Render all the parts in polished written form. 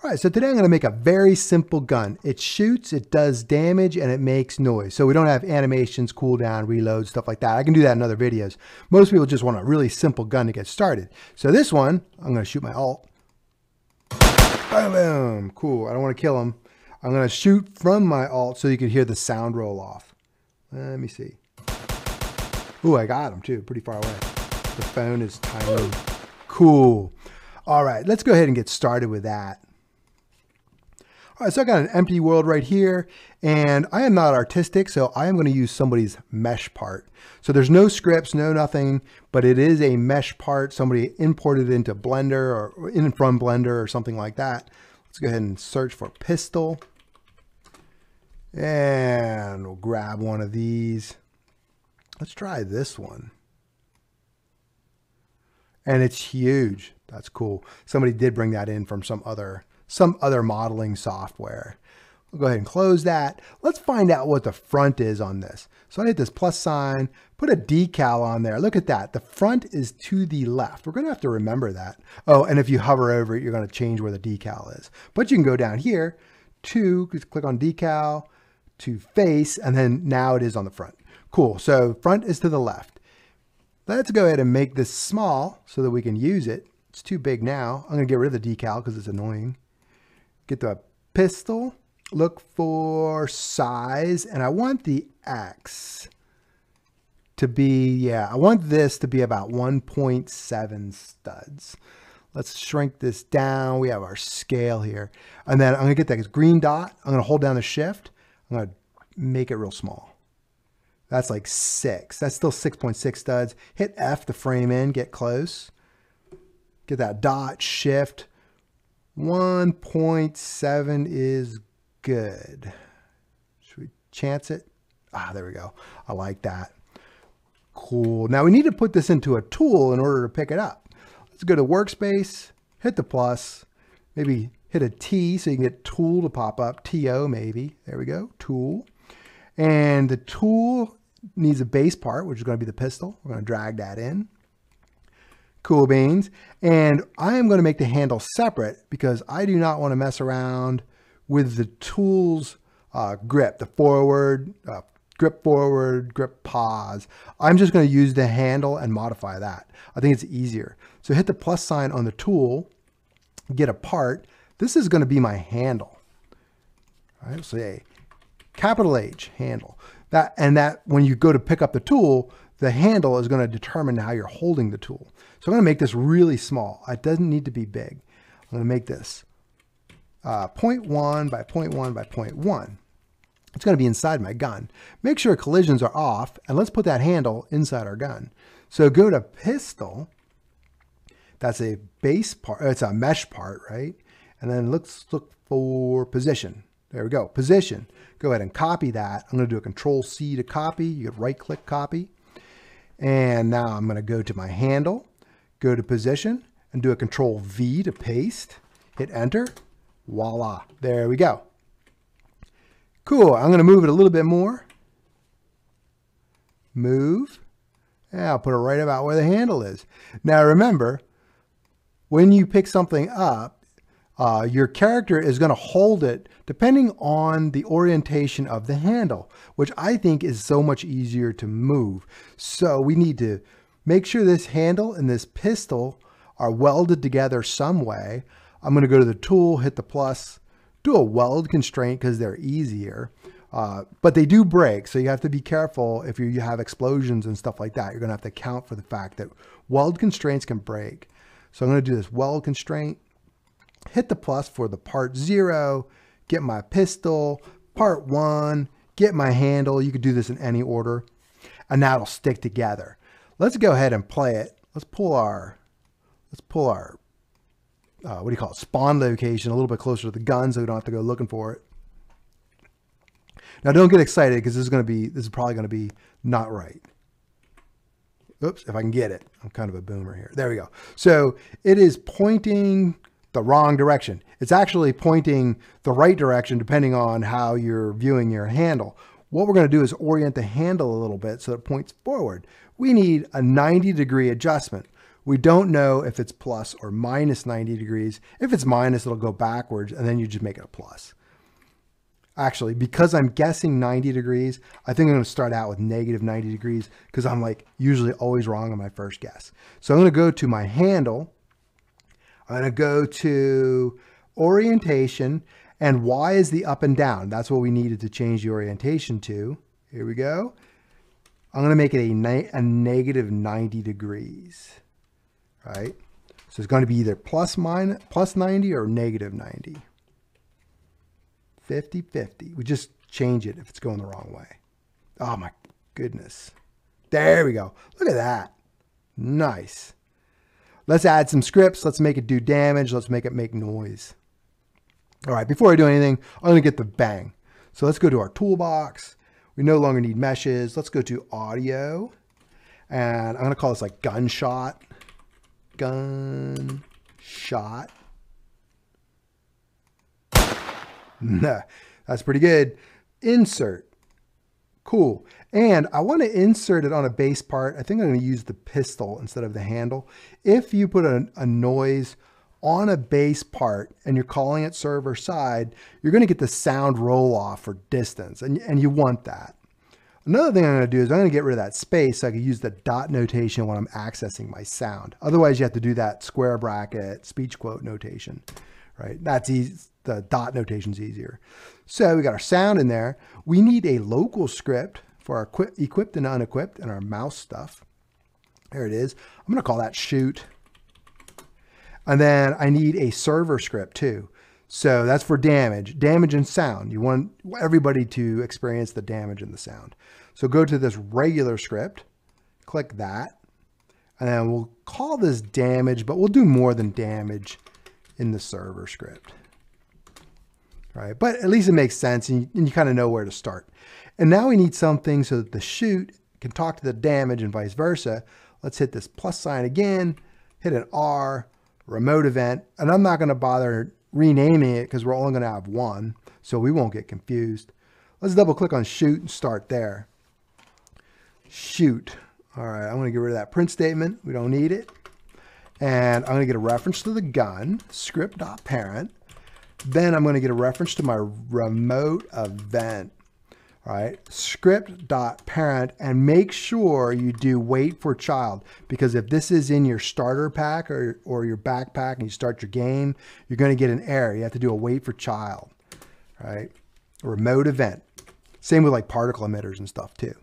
All right, so today I'm going to make a very simple gun. It shoots, it does damage, and it makes noise. So we don't have animations, cooldown, reload, stuff like that. I can do that in other videos. Most people just want a really simple gun to get started. So this one, I'm going to shoot my alt. Boom! Cool. I don't want to kill him. I'm going to shoot from my alt so you can hear the sound roll off. Let me see. Ooh, I got him too. Pretty far away. The phone is tiny. Cool. All right, let's go ahead and get started with that. All right, so I got an empty world right here, and I am not artistic, so I am going to use somebody's mesh part. So there's no scripts, no nothing, but it is a mesh part. Somebody imported into Blender or in from Blender or something like that. Let's go ahead and search for pistol. And we'll grab one of these. Let's try this one. And it's huge. That's cool. Somebody did bring that in from some other modeling software. We'll go ahead and close that. Let's find out what the front is on this. So I hit this plus sign, put a decal on there. Look at that. The front is to the left. We're going to have to remember that. Oh, and if you hover over it, you're going to change where the decal is. But you can go down here to just click on decal to face, and then now it is on the front. Cool. So front is to the left. Let's go ahead and make this small so that we can use it. It's too big now. I'm going to get rid of the decal because it's annoying. Get the pistol, look for size, and I want the X to be, I want this to be about 1.7 studs. Let's shrink this down. We have our scale here. And then I'm gonna get that green dot. I'm gonna hold down the shift. I'm gonna make it real small. That's like 6. That's still 6.6 studs. Hit F to frame in, get close. Get that dot, shift. 1.7 is good. Should we chance it? Ah, there we go. I like that. Cool. Now we need to put this into a tool in order to pick it up. Let's go to workspace, hit the plus, maybe hit a T so you can get tool to pop up, TO maybe. There we go, tool. And the tool needs a base part, which is going to be the pistol. We're going to drag that in. Cool beans. And I am going to make the handle separate because I do not want to mess around with the tool's grip, the forward, grip forward, grip pause. I'm just going to use the handle and modify that. I think it's easier. So hit the plus sign on the tool, get a part. This is going to be my handle. All right, so a capital H handle. And when you go to pick up the tool, the handle is going to determine how you're holding the tool. So I'm going to make this really small. It doesn't need to be big. I'm going to make this 0.1 by 0.1 by 0.1. It's going to be inside my gun. Make sure collisions are off, and let's put that handle inside our gun. So go to pistol. That's a base part. It's a mesh part, right? And then let's look for position. There we go. Position. Go ahead and copy that. I'm going to do a control C to copy. You could right click copy. And now I'm going to go to my handle, go to position, and do a control V to paste, hit enter. Voila, there we go. Cool, I'm going to move it a little bit more. Move, and I'll put it right about where the handle is. Now remember, when you pick something up, your character is going to hold it depending on the orientation of the handle, which I think is so much easier to move. So we need to make sure this handle and this pistol are welded together some way. I'm going to go to the tool, hit the plus, do a weld constraint because they're easier, but they do break. So you have to be careful if you have explosions and stuff like that. You're going to have to account for the fact that weld constraints can break. So I'm going to do this weld constraint. Hit the plus for the part 0, get my pistol, part 1, get my handle. You could do this in any order, and now it'll stick together. Let's go ahead and play it. Let's pull our what do you call it, spawn location a little bit closer to the gun so we don't have to go looking for it. Now don't get excited because this is probably going to be not right. Oops, if I can get it. I'm kind of a boomer here. There we go. So it is pointing the wrong direction. It's actually pointing the right direction depending on how you're viewing your handle. What we're going to do is orient the handle a little bit so that it points forward. We need a 90-degree adjustment, We don't know if it's plus or minus 90 degrees. If it's minus, it'll go backwards, and then you just make it a plus. Actually, because I'm guessing 90 degrees, I think I'm going to start out with negative 90 degrees because I'm like usually always wrong on my first guess. So I'm going to go to my handle. I'm going to go to orientation, and Y is the up and down. That's what we needed to change the orientation to. Here we go. I'm going to make it a negative 90 degrees, right? So it's going to be either plus 90 or negative 90. 50-50. We just change it if it's going the wrong way. Oh my goodness. There we go. Look at that. Nice. Let's add some scripts. Let's make it do damage. Let's make it make noise. All right, before I do anything, I'm going to get the bang. So let's go to our toolbox. We no longer need meshes. Let's go to audio. And I'm going to call this like gunshot. Gunshot. Nah, that's pretty good. Insert. Cool. And I want to insert it on a bass part. I think I'm going to use the pistol instead of the handle. If you put a noise on a bass part and you're calling it server side, you're going to get the sound roll off or distance, and you want that. Another thing I'm going to do is I'm going to get rid of that space so I can use the dot notation when I'm accessing my sound. Otherwise, you have to do that square bracket speech quote notation, right? That's easy. The dot notation's easier. So we got our sound in there. We need a local script for our equipped and unequipped and our mouse stuff. There it is. I'm going to call that shoot. And then I need a server script too. So that's for damage, damage and sound. You want everybody to experience the damage and the sound. So go to this regular script, click that, and then we'll call this damage, but we'll do more than damage in the server script. Right, but at least it makes sense and you kind of know where to start. And now we need something so that the shoot can talk to the damage and vice versa. Let's hit this plus sign again, hit an R, remote event, and I'm not going to bother renaming it because we're only going to have one, so we won't get confused. Let's double click on shoot and start there. Shoot. All right, I'm going to get rid of that print statement. We don't need it. And I'm going to get a reference to the gun, script.parent. Then I'm going to get a reference to my remote event, all right, script.parent, and make sure you do wait for child, because if this is in your starter pack or your backpack and you start your game, you're going to get an error. You have to do a wait for child, all right, remote event. Same with like particle emitters and stuff too.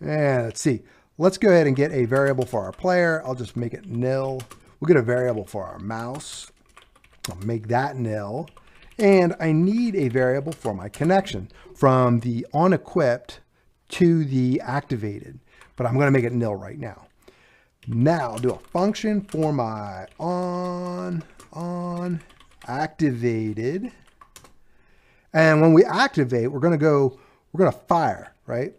And let's see. Let's go ahead and get a variable for our player. I'll just make it nil. We'll get a variable for our mouse. I'll make that nil, and I need a variable for my connection from the unequipped to the activated, but I'm going to make it nil right now. Now I'll do a function for my on activated, and when we activate, we're going to fire, right?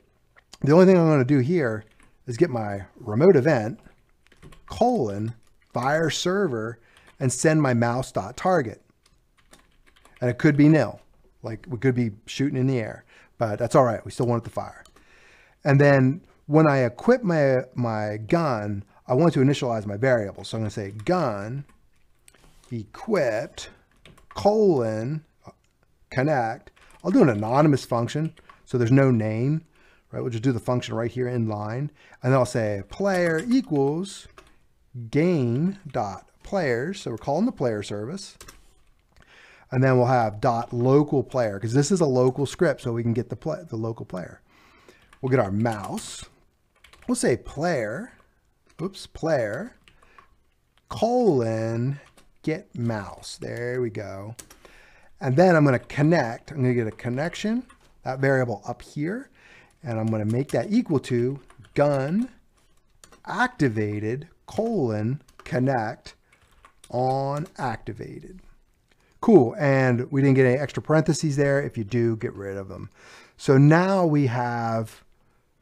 The only thing I'm going to do here is get my remote event : fire server, and send my mouse.target. And it could be nil, like we could be shooting in the air, but that's all right, we still want it to fire. And then when I equip my gun, I want to initialize my variable. So I'm gonna say gun equipped : connect. I'll do an anonymous function, so there's no name, right? We'll just do the function right here in line. And then I'll say player equals game.players, so we're calling the player service, and then we'll have .local player because this is a local script, so we can get the local player. We'll get our mouse. We'll say player, player : get mouse. There we go. And then I'm going to connect. I'm going to get a connection, that variable up here, and I'm going to make that equal to gun activated : connect on activated. Cool, and we didn't get any extra parentheses there. If you do, get rid of them. So now we have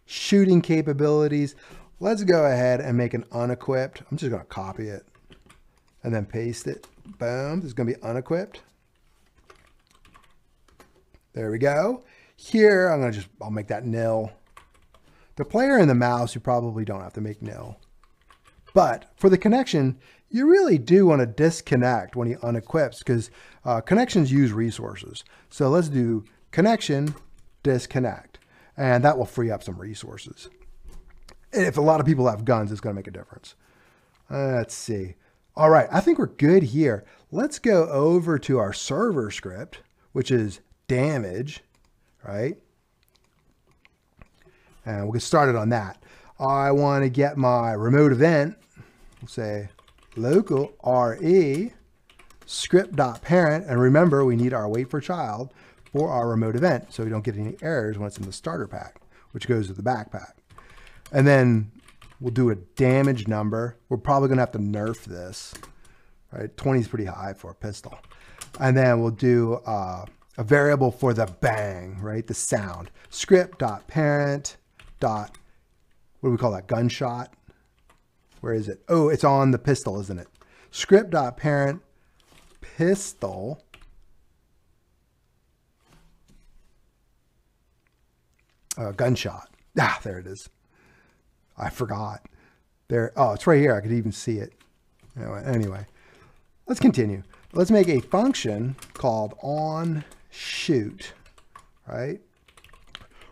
shooting capabilities. Let's go ahead and make an unequipped. I'm just gonna copy it and then paste it. Boom, this is gonna be unequipped. There we go. Here, I'll make that nil. The player and the mouse, you probably don't have to make nil. But for the connection, you really do want to disconnect when he unequips, because connections use resources. So let's do connection, disconnect, and that will free up some resources. If a lot of people have guns, it's going to make a difference. Let's see. All right, I think we're good here. Let's go over to our server script, which is damage, right? And we'll get started on that. I want to get my remote event. We'll say local RE script.parent. And remember, we need our wait for child for our remote event, so we don't get any errors when it's in the starter pack, which goes to the backpack. And then we'll do a damage number. We're probably gonna have to nerf this, right? 20 is pretty high for a pistol. And then we'll do a variable for the bang, right? The sound. Script.parent. What do we call that? Gunshot. Where is it? Oh, it's on the pistol, isn't it? Script.parent pistol. Gunshot. Ah, there it is. I forgot. There. Oh, it's right here. I could even see it. Anyway, let's continue. Let's make a function called onShoot, right?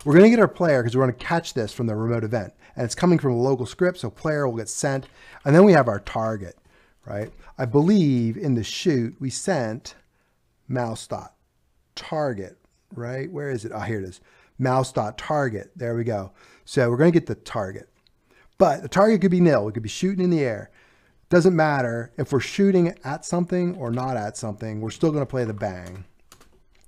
We're going to get our player because we're going to catch this from the remote event. And it's coming from a local script, so player will get sent. And then we have our target, right? I believe in the shoot, we sent mouse.target, right? Where is it? Oh, here it is. Mouse.target. There we go. So we're going to get the target. But the target could be nil. We could be shooting in the air. Doesn't matter if we're shooting at something or not at something. We're still going to play the bang,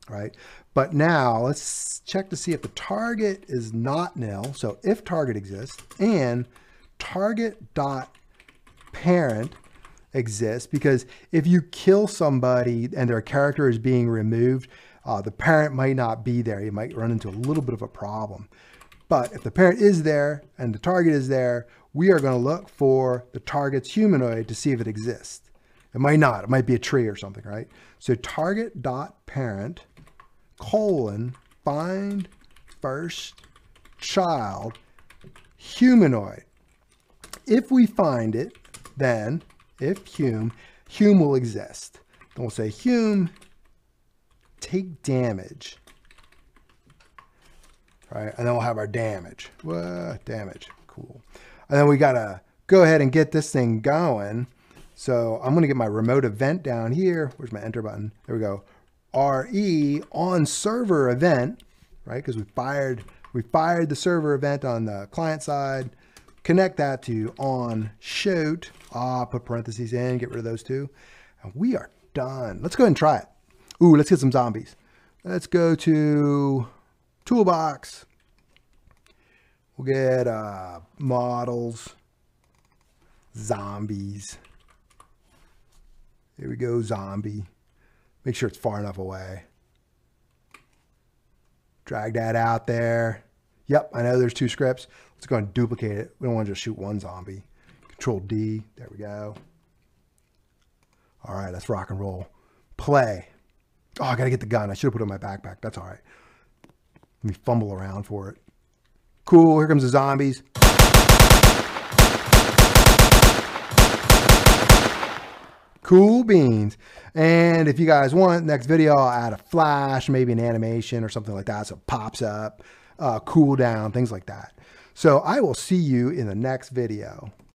right? But now let's check to see if the target is not nil. So if target exists and target.parent exists, because if you kill somebody and their character is being removed, the parent might not be there. You might run into a little bit of a problem. But if the parent is there and the target is there, we are going to look for the target's humanoid to see if it exists. It might not. It might be a tree or something, right? So target.parent : find first child humanoid. If we find it, then if Hume will exist. Then we'll say Hume take damage. Right, and then we'll have our damage. Whoa, damage, cool. And then we gotta go ahead and get this thing going. So I'm gonna get my remote event down here. Where's my enter button? There we go. RE on server event, right? Because we fired the server event on the client side. Connect that to on shoot. Put parentheses in, get rid of those two. And we are done. Let's go ahead and try it. Ooh, let's get some zombies. Let's go to toolbox. We'll get models, zombies. Here we go, zombie. Make sure it's far enough away. Drag that out there. Yep, I know there's two scripts. Let's go and duplicate it. We don't want to just shoot one zombie. Control D, there we go. All right, let's rock and roll. Play. Oh, I gotta get the gun. I should have put it in my backpack. That's all right. Let me fumble around for it. Cool, here comes the zombies. Cool beans. And if you guys want, next video, I'll add a flash, maybe an animation or something like that. So it pops up, cool down, things like that. So I will see you in the next video.